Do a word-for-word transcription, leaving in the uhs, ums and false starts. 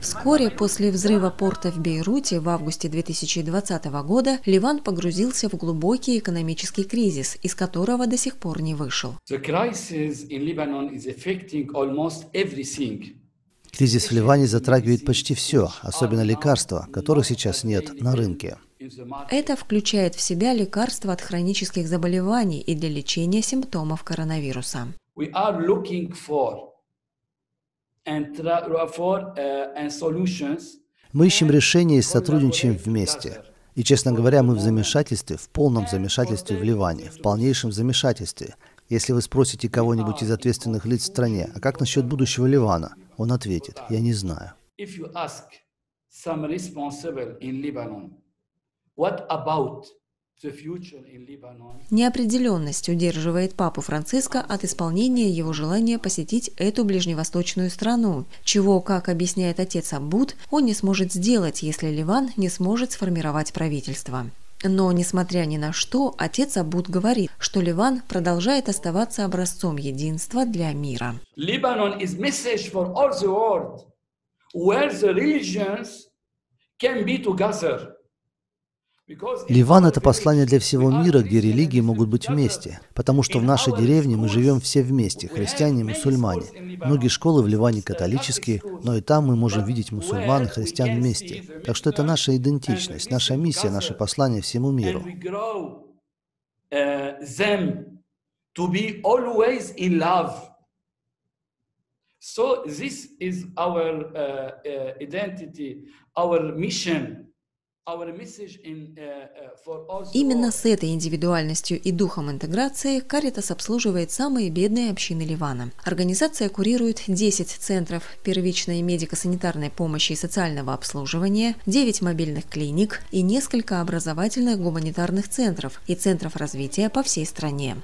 Вскоре после взрыва порта в Бейруте в августе две тысячи двадцатого года Ливан погрузился в глубокий экономический кризис, из которого до сих пор не вышел. Кризис в Ливане затрагивает почти все, особенно лекарства, которых сейчас нет на рынке. Это включает в себя лекарства от хронических заболеваний и для лечения симптомов коронавируса. Мы ищем решения и сотрудничаем вместе. И, честно говоря, мы в замешательстве, в полном замешательстве в Ливане, в полнейшем замешательстве. Если вы спросите кого-нибудь из ответственных лиц в стране, а как насчет будущего Ливана? Он ответит: я не знаю. Неопределенность удерживает Папу Франциска от исполнения его желания посетить эту ближневосточную страну, чего, как объясняет отец Абуд, он не сможет сделать, если Ливан не сможет сформировать правительство. Но, несмотря ни на что, отец Абуд говорит, что Ливан продолжает оставаться образцом единства для мира. Ливан – это месседж для всего мира, где религии могут быть вместе. Ливан – это послание для всего мира, где религии могут быть вместе, потому что в нашей деревне мы живем все вместе – христиане и мусульмане. Многие школы в Ливане католические, но и там мы можем видеть мусульман и христиан вместе. Так что это наша идентичность, наша миссия, наше послание всему миру. Именно с этой индивидуальностью и духом интеграции Каритас обслуживает самые бедные общины Ливана. Организация курирует десять центров первичной медико-санитарной помощи и социального обслуживания, девять мобильных клиник и несколько образовательных гуманитарных центров и центров развития по всей стране.